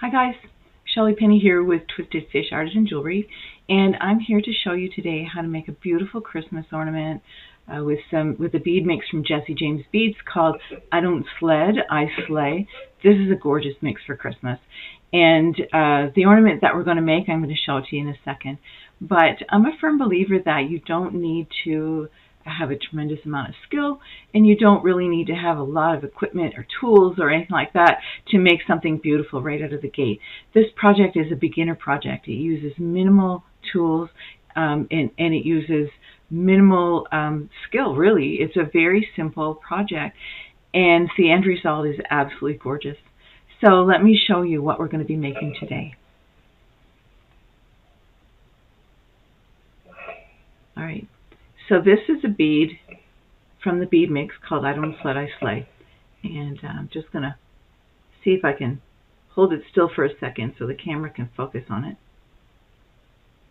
Hi guys, Shelley Penney here with Twisted Fish Artisan Jewelry, and I'm here to show you today how to make a beautiful Christmas ornament with a bead mix from Jesse James Beads called I Don't Sled, I Sleigh. This is a gorgeous mix for Christmas, and the ornament that we're going to make I'm going to show to you in a second. But I'm a firm believer that you don't need to have a tremendous amount of skill, and you don't really need to have a lot of equipment or tools or anything like that to make something beautiful right out of the gate. This project is a beginner project. It uses minimal tools and it uses minimal skill, really. It's a very simple project, and the end result is absolutely gorgeous. So let me show you what we're going to be making today. All right. So this is a bead from the bead mix called I Don't Sled, I Sleigh. And I'm just going to see if I can hold it still for a second so the camera can focus on it.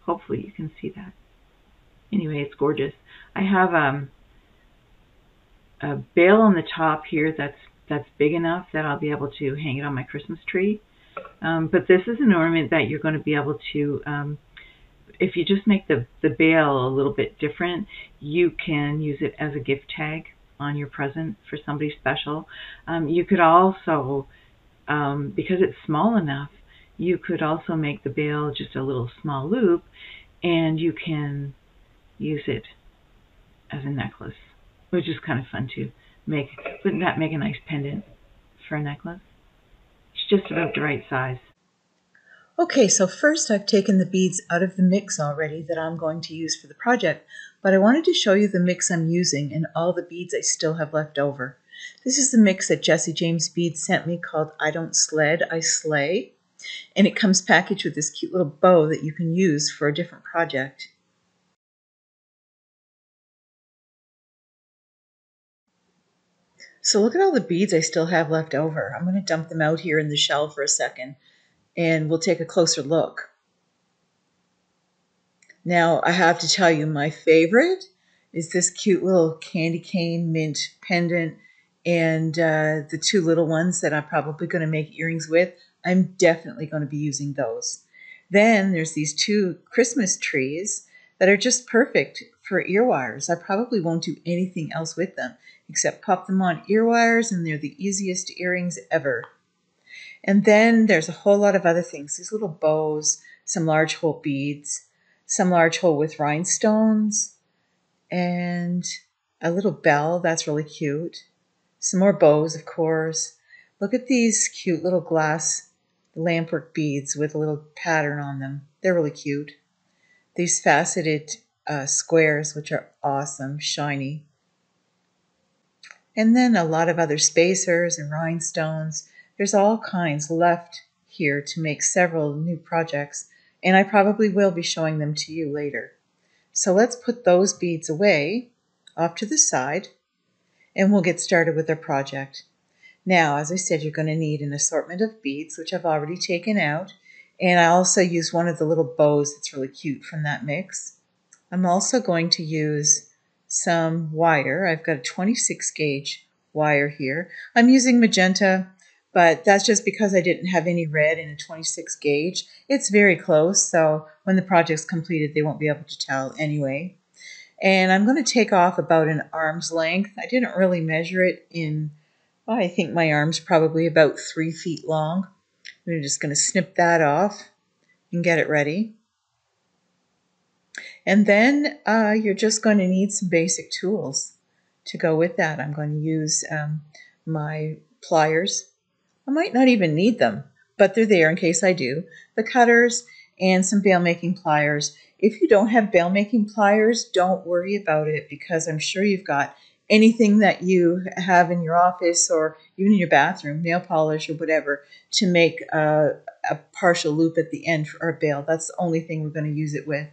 Hopefully you can see that. Anyway, it's gorgeous. I have a bale on the top here that's big enough that I'll be able to hang it on my Christmas tree. But this is an ornament that you're going to be able to... if you just make the bale a little bit different, you can use it as a gift tag on your present for somebody special. You could also, because it's small enough, you could also make the bale just a little small loop, and you can use it as a necklace, which is kind of fun to make. Wouldn't that make a nice pendant for a necklace? It's just about the right size. Okay, so first I've taken the beads out of the mix already that I'm going to use for the project, but I wanted to show you the mix I'm using and all the beads I still have left over. This is the mix that Jesse James Beads sent me called I Don't Sled, I Sleigh, and it comes packaged with this cute little bow that you can use for a different project. So look at all the beads I still have left over. I'm going to dump them out here in the shell for a second, and we'll take a closer look. Now, I have to tell you, my favorite is this cute little candy cane mint pendant and the two little ones that I'm probably going to make earrings with. I'm definitely going to be using those. Then there's these two Christmas trees that are just perfect for earwires. I probably won't do anything else with them except pop them on earwires, and they're the easiest earrings ever. And then there's a whole lot of other things. These little bows, some large hole beads, some large hole with rhinestones, and a little bell. That's really cute. Some more bows, of course. Look at these cute little glass lampwork beads with a little pattern on them. They're really cute. These faceted squares, which are awesome, shiny. And then a lot of other spacers and rhinestones. There's all kinds left here to make several new projects, and I probably will be showing them to you later. So let's put those beads away off to the side, and we'll get started with our project. Now, as I said, you're going to need an assortment of beads, which I've already taken out, and I also used one of the little bows that's really cute from that mix. I'm also going to use some wire. I've got a 26 gauge wire here. I'm using magenta, but that's just because I didn't have any red in a 26 gauge. It's very close, so when the project's completed, they won't be able to tell anyway. And I'm going to take off about an arm's length. I didn't really measure it in, well, I think my arm's probably about 3 feet long. We're just going to snip that off and get it ready. And then you're just going to need some basic tools to go with that. I'm going to use my pliers. I might not even need them, but they're there in case I do. The cutters and some bale making pliers. If you don't have bale making pliers, don't worry about it, because I'm sure you've got anything that you have in your office or even in your bathroom, nail polish or whatever, to make a partial loop at the end for our bale. That's the only thing we're going to use it with.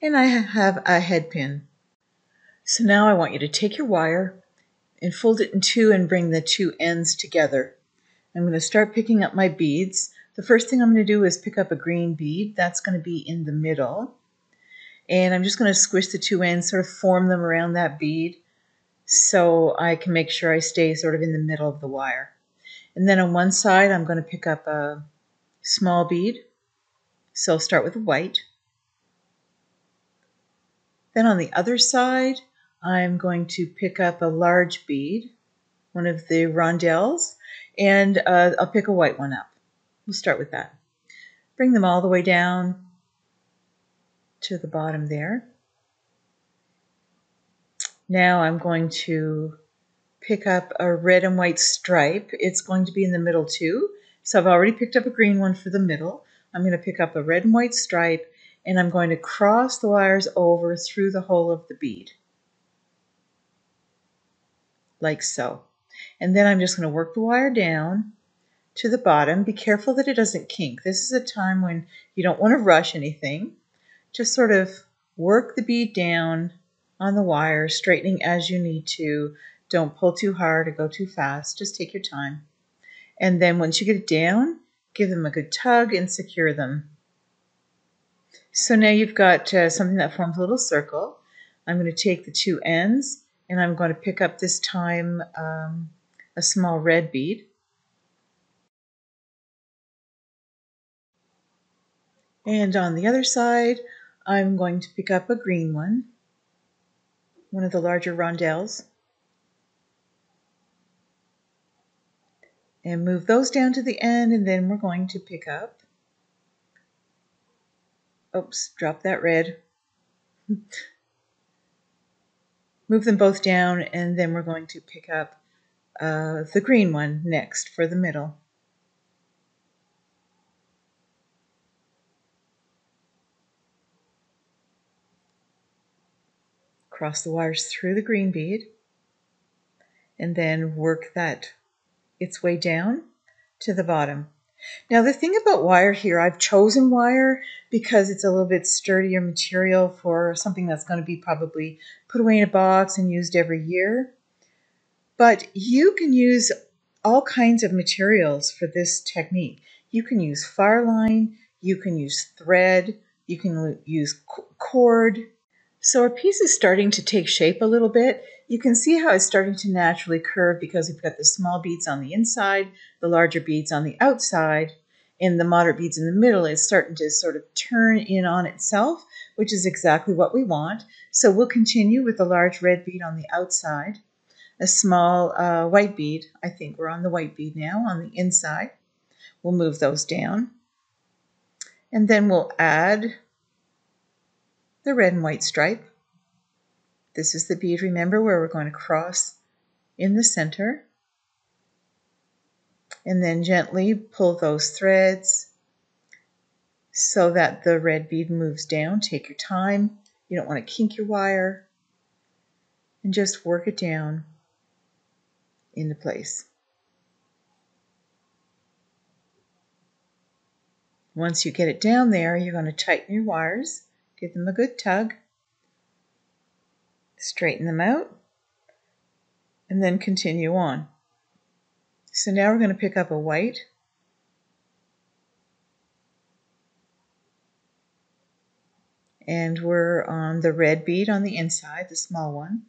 And I have a head pin. So now I want you to take your wire and fold it in two and bring the two ends together. I'm going to start picking up my beads. The first thing I'm going to do is pick up a green bead. That's going to be in the middle. And I'm just going to squish the two ends, sort of form them around that bead so I can make sure I stay sort of in the middle of the wire. And then on one side, I'm going to pick up a small bead, so I'll start with a white. Then on the other side, I'm going to pick up a large bead, one of the rondelles, and I'll pick a white one up. We'll start with that. Bring them all the way down to the bottom there. Now I'm going to pick up a red and white stripe. It's going to be in the middle too. So I've already picked up a green one for the middle. I'm going to pick up a red and white stripe, and I'm going to cross the wires over through the hole of the bead. Like so. And then I'm just going to work the wire down to the bottom. Be careful that it doesn't kink. This is a time when you don't want to rush anything. Just sort of work the bead down on the wire, straightening as you need to. Don't pull too hard or go too fast. Just take your time. And then once you get it down, give them a good tug and secure them. So now you've got something that forms a little circle. I'm going to take the two ends, and I'm going to pick up this time a small red bead. And on the other side, I'm going to pick up a green one, one of the larger rondelles, and move those down to the end, and then we're going to pick up, oops, drop that red. Move them both down, and then we're going to pick up the green one next for the middle. Cross the wires through the green bead, and then work that its way down to the bottom. Now the thing about wire here, I've chosen wire because it's a little bit sturdier material for something that's going to be probably put away in a box and used every year. But you can use all kinds of materials for this technique. You can use fire line, you can use thread, you can use cord. So our piece is starting to take shape a little bit. You can see how it's starting to naturally curve because we've got the small beads on the inside, the larger beads on the outside, and the moderate beads in the middle. It's starting to sort of turn in on itself, which is exactly what we want. So we'll continue with the large red bead on the outside, a small white bead. I think we're on the white bead now on the inside. We'll move those down, and then we'll add the red and white stripe. This is the bead, remember, where we're going to cross in the center, and then gently pull those threads so that the red bead moves down. Take your time. You don't want to kink your wire, and just work it down into place. Once you get it down there, you're going to tighten your wires. Give them a good tug, straighten them out, and then continue on. So now we're going to pick up a white, and we're on the red bead on the inside, the small one.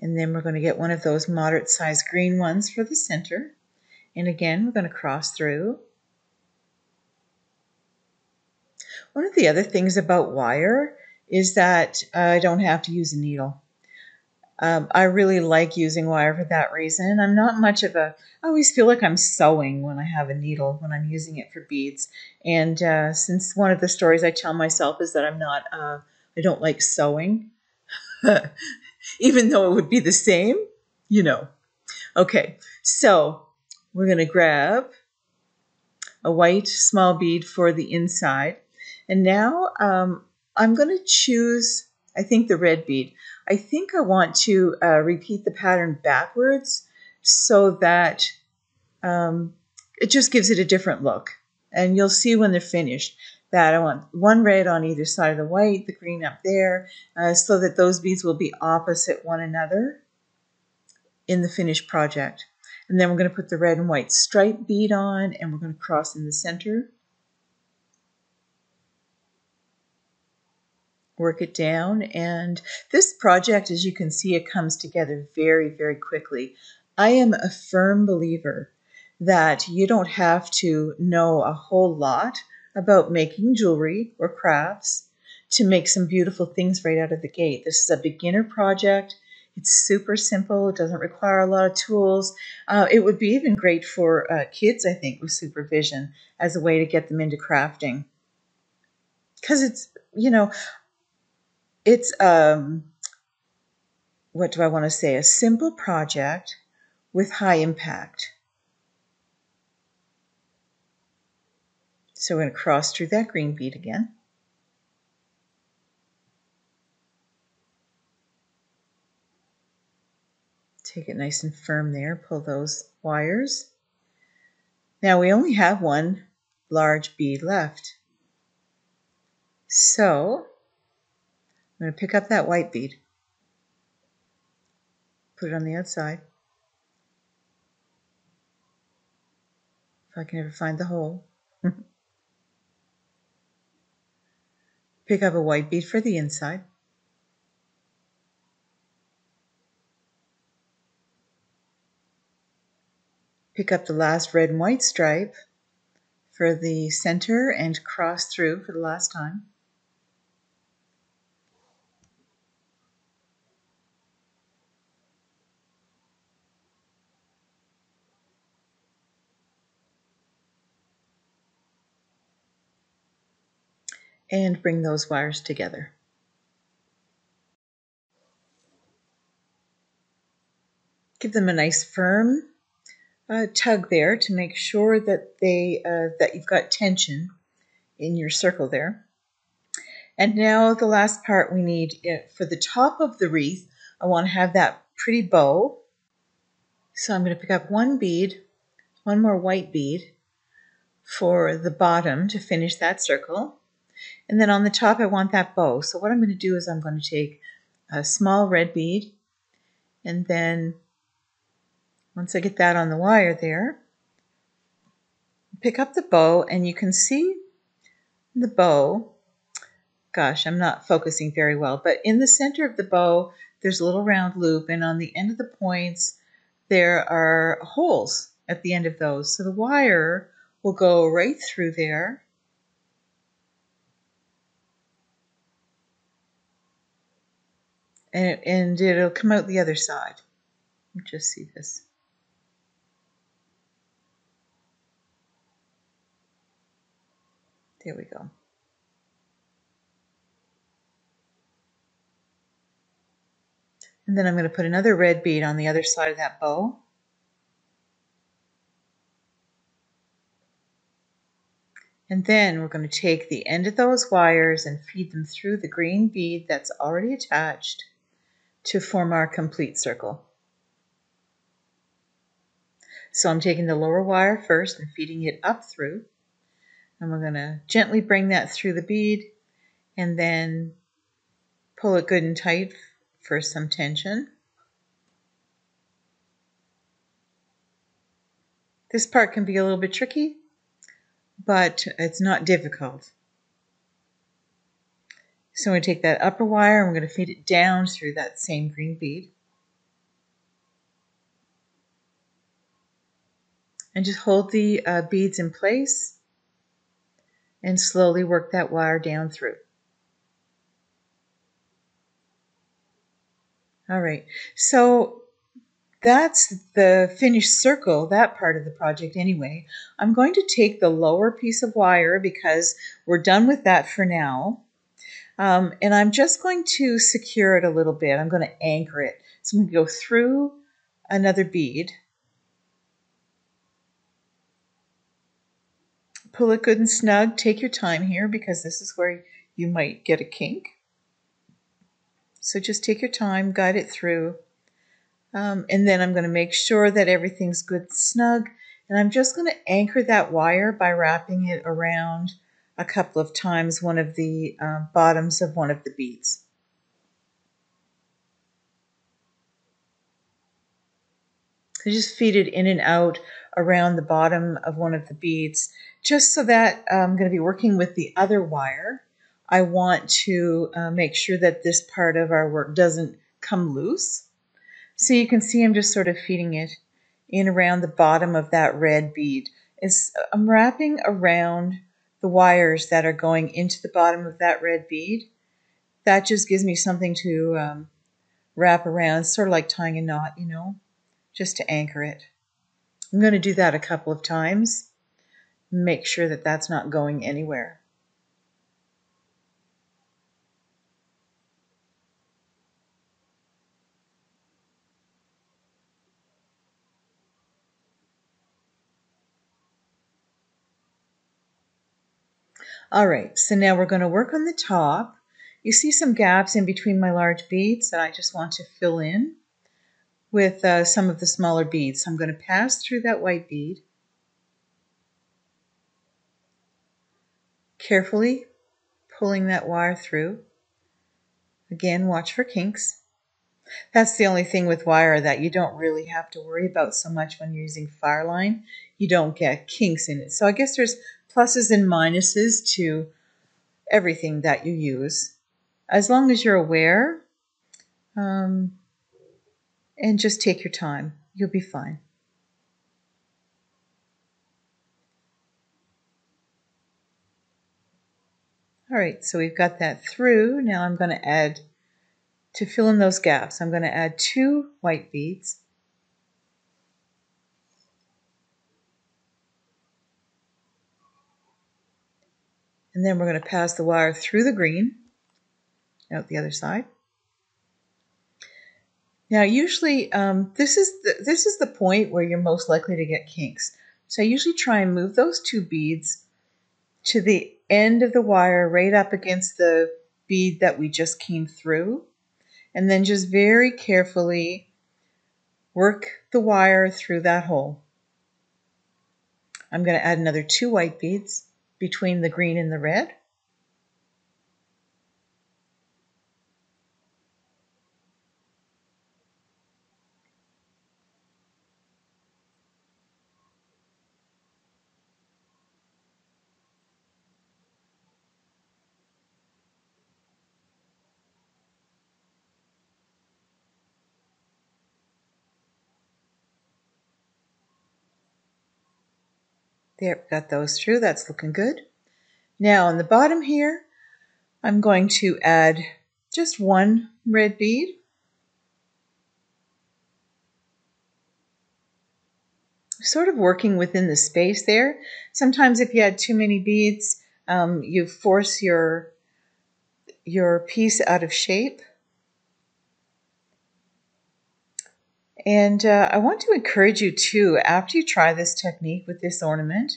And then we're going to get one of those moderate sized green ones for the center. And again, we're going to cross through. One of the other things about wire is that I don't have to use a needle. I really like using wire for that reason. I'm not much of a, I always feel like I'm sewing when I have a needle, when I'm using it for beads. And since one of the stories I tell myself is that I'm not, I don't like sewing. Even though it would be the same, you know. Okay, so we're going to grab a white small bead for the inside. And now I'm going to choose, I think, the red bead. I think I want to repeat the pattern backwards so that it just gives it a different look. And you'll see when they're finished that I want one red on either side of the white, the green up there, so that those beads will be opposite one another in the finished project. And then we're going to put the red and white stripe bead on, and we're going to cross in the center. work it down. And this project, as you can see, it comes together very, very quickly. I am a firm believer that you don't have to know a whole lot about making jewelry or crafts to make some beautiful things right out of the gate. This is a beginner project. It's super simple. It doesn't require a lot of tools. It would be even great for kids, I think, with supervision as a way to get them into crafting. Because it's, you know, it's, what do I want to say? A simple project with high impact. So we're going to cross through that green bead again. Take it nice and firm there. Pull those wires. Now we only have one large bead left. So I'm going to pick up that white bead. Put it on the outside. If I can ever find the hole. Pick up a white bead for the inside. Pick up the last red and white stripe for the center and cross through for the last time. And bring those wires together. Give them a nice firm tug there to make sure that they that you've got tension in your circle there. And now the last part we need for the top of the wreath. I want to have that pretty bow. So I'm going to pick up one bead, one more white bead for the bottom to finish that circle. And then on the top, I want that bow. So what I'm going to do is I'm going to take a small red bead. And then once I get that on the wire there, pick up the bow. And you can see the bow. Gosh, I'm not focusing very well. But in the center of the bow, there's a little round loop. And on the end of the points, there are holes at the end of those. So the wire will go right through there. And it'll come out the other side. Let me just see this. There we go. And then I'm going to put another red bead on the other side of that bow. And then we're going to take the end of those wires and feed them through the green bead that's already attached to form our complete circle. So I'm taking the lower wire first and feeding it up through, and we're going to gently bring that through the bead and then pull it good and tight for some tension. This part can be a little bit tricky, but it's not difficult. So I'm going to take that upper wire and we're going to feed it down through that same green bead. And just hold the beads in place and slowly work that wire down through. All right, so that's the finished circle, that part of the project anyway. I'm going to take the lower piece of wire because we're done with that for now. And I'm just going to secure it a little bit. I'm going to anchor it. So I'm going to go through another bead. Pull it good and snug. Take your time here because this is where you might get a kink. So just take your time, guide it through. And then I'm going to make sure that everything's good and snug. And I'm just going to anchor that wire by wrapping it around a couple of times one of the bottoms of one of the beads. So just feed it in and out around the bottom of one of the beads, just so that I'm going to be working with the other wire I want to make sure that this part of our work doesn't come loose. So you can see I'm just sort of feeding it in around the bottom of that red bead. I'm wrapping around the wires that are going into the bottom of that red bead. That just gives me something to wrap around. It's sort of like tying a knot, you know, just to anchor it. I'm going to do that a couple of times. Make sure that that's not going anywhere. All right, so now we're going to work on the top. You see some gaps in between my large beads that I just want to fill in with some of the smaller beads. So I'm going to pass through that white bead carefully, pulling that wire through. Again, watch for kinks. That's the only thing with wire that you don't really have to worry about so much when you're using fireline. You don't get kinks in it. So I guess there's pluses and minuses to everything that you use, as long as you're aware and just take your time. You'll be fine. All right, so we've got that through. Now I'm going to add, to fill in those gaps, I'm going to add 2 white beads. And then we're going to pass the wire through the green, out the other side. Now, usually this is the point where you're most likely to get kinks. So I usually try and move those 2 beads to the end of the wire, right up against the bead that we just came through, and then just very carefully work the wire through that hole. I'm going to add another 2 white beads between the green and the red. There, got those through. That's looking good. Now on the bottom here, I'm going to add just 1 red bead. Sort of working within the space there. Sometimes if you add too many beads, you force your piece out of shape. And I want to encourage you too, after you try this technique with this ornament,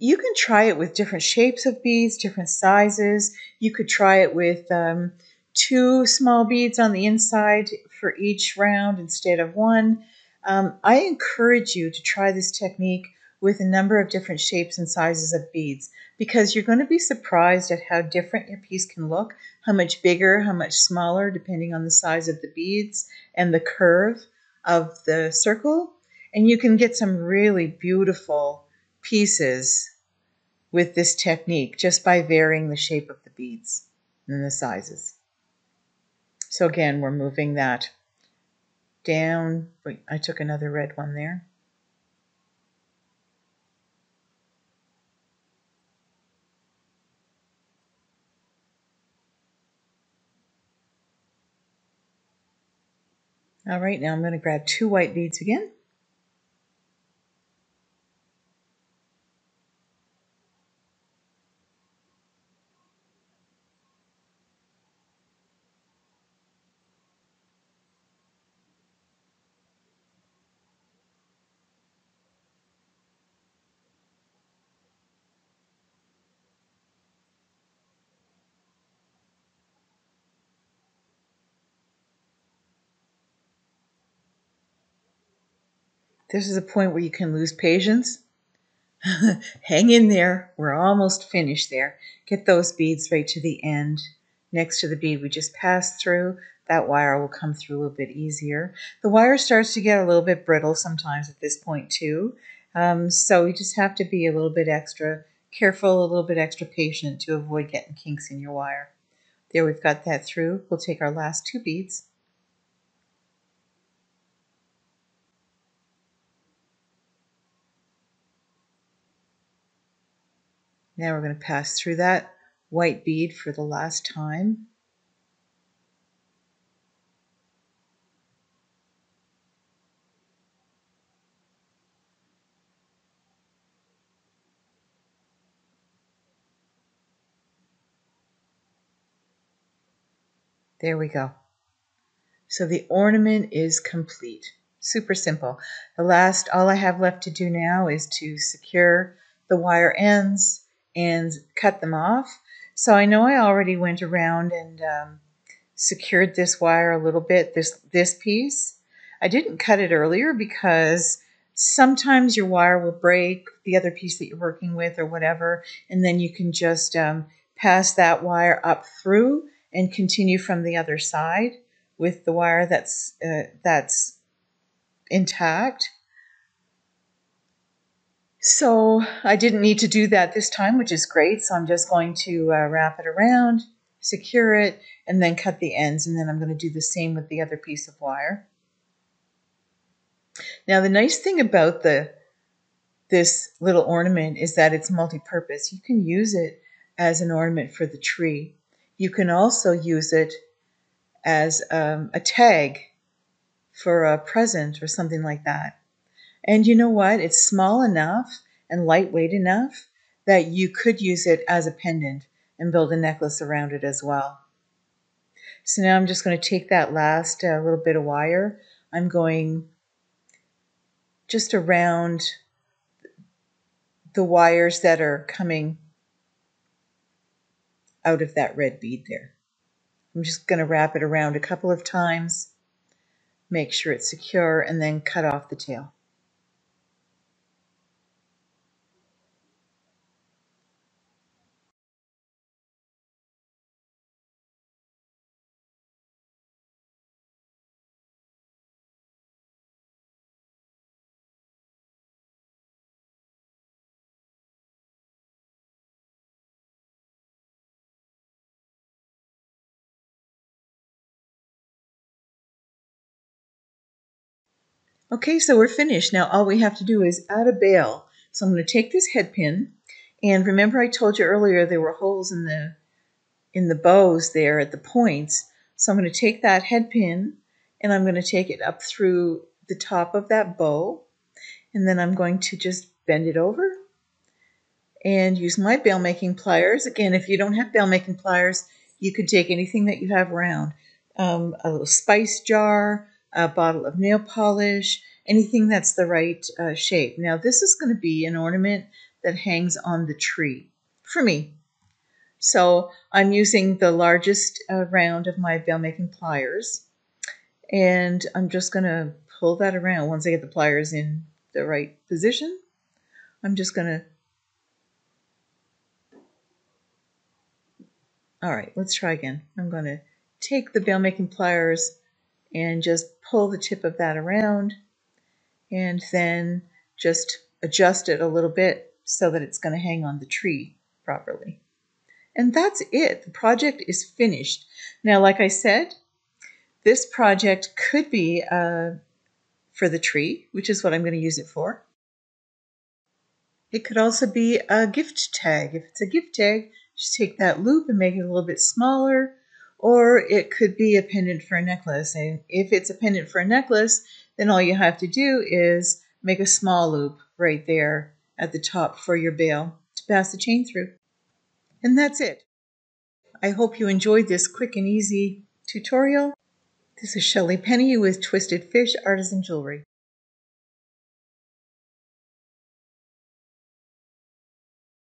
you can try it with different shapes of beads, different sizes. You could try it with 2 small beads on the inside for each round instead of 1. I encourage you to try this technique with a number of different shapes and sizes of beads, because you're going to be surprised at how different your piece can look, how much bigger, how much smaller, depending on the size of the beads and the curve of the circle, and you can get some really beautiful pieces with this technique just by varying the shape of the beads and the sizes. So again, we're moving that down. Wait, I took another red one there. All right, now I'm going to grab 2 white beads again. This is a point where you can lose patience. Hang in there. We're almost finished there. Get those beads right to the end. Next to the bead we just passed through, that wire will come through a little bit easier. The wire starts to get a little bit brittle sometimes at this point too. So you just have to be a little bit extra careful, a little bit extra patient to avoid getting kinks in your wire. There, we've got that through. We'll take our last two beads. Now we're going to pass through that white bead for the last time. There we go. So the ornament is complete. Super simple. All I have left to do now is to secure the wire ends and cut them off. So I know I already went around and secured this wire a little bit, this piece. I didn't cut it earlier because sometimes your wire will break, the other piece that you're working with or whatever, and then you can just pass that wire up through and continue from the other side with the wire that's intact. So I didn't need to do that this time, which is great. So I'm just going to wrap it around, secure it, and then cut the ends. And then I'm going to do the same with the other piece of wire. Now, the nice thing about this little ornament is that it's multi-purpose. You can use it as an ornament for the tree. You can also use it as a tag for a present or something like that. And you know what? It's small enough and lightweight enough that you could use it as a pendant and build a necklace around it as well. So now I'm just going to take that last little bit of wire. I'm going just around the wires that are coming out of that red bead there. I'm just going to wrap it around a couple of times, make sure it's secure, and then cut off the tail. Okay, so we're finished. Now all we have to do is add a bail. So I'm going to take this head pin, and remember I told you earlier there were holes in the bows there at the points. So I'm going to take that head pin, and I'm going to take it up through the top of that bow, and then I'm going to just bend it over and use my bail making pliers. Again, if you don't have bail making pliers, you could take anything that you have around, a little spice jar, a bottle of nail polish, anything that's the right shape. Now this is going to be an ornament that hangs on the tree for me. So I'm using the largest round of my bail making pliers, and I'm just going to pull that around. Once I get the pliers in the right position, I'm just going to... All right, let's try again. I'm going to take the bail making pliers and just pull the tip of that around, and then just adjust it a little bit so that it's going to hang on the tree properly. And that's it. The project is finished. Now, like I said, this project could be for the tree, which is what I'm going to use it for. It could also be a gift tag. If it's a gift tag, just take that loop and make it a little bit smaller. Or it could be a pendant for a necklace. And if it's a pendant for a necklace, then all you have to do is make a small loop right there at the top for your bail to pass the chain through. And that's it. I hope you enjoyed this quick and easy tutorial. This is Shelley Penney with Twisted Fish Artisan Jewelry.